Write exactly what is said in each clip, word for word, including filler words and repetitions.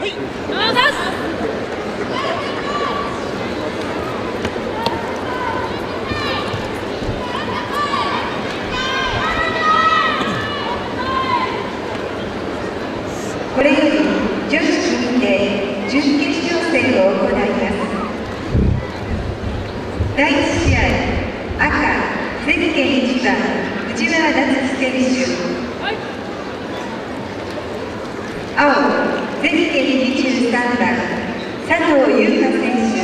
これより女子にて準決勝戦を行います。第一試合、赤ゼッケンいちばん藤原夏樹選手、はい、青ゼッケンにじゅうさんばん佐藤優香選手、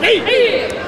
Hey! Hey! Hey!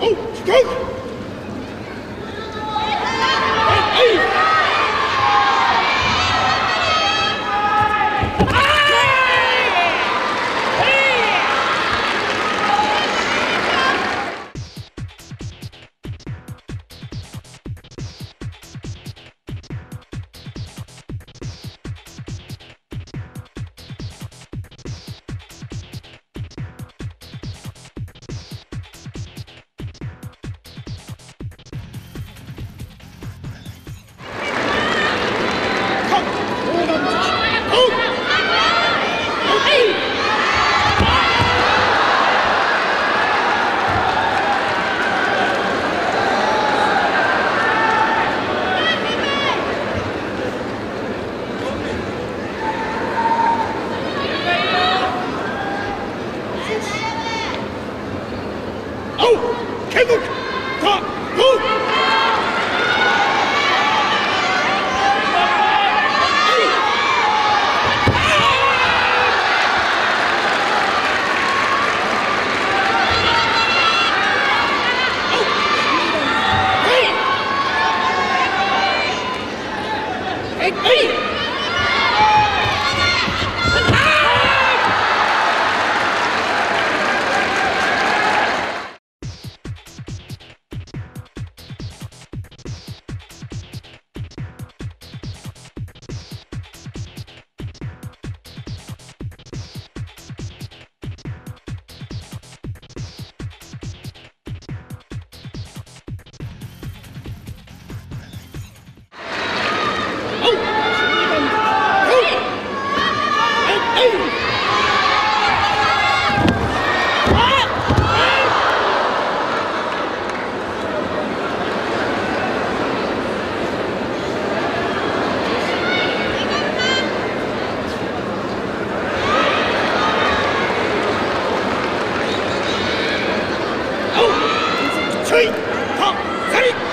Hey, hey. Three, top, three.